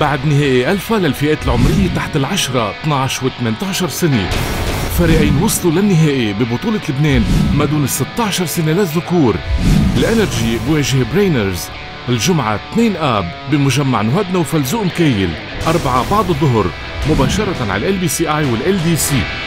بعد نهائي ألفا للفئات العمرية تحت العشرة 12 و18 سنة. فريقين وصلوا للنهائي ببطولة لبنان ما دون ال 16 سنة للذكور. الانرجي بواجه برينرز الجمعة 2 آب بمجمع نهاد نوفل زقم كايل 4 بعد الظهر مباشرة على البي سي اي والال دي سي.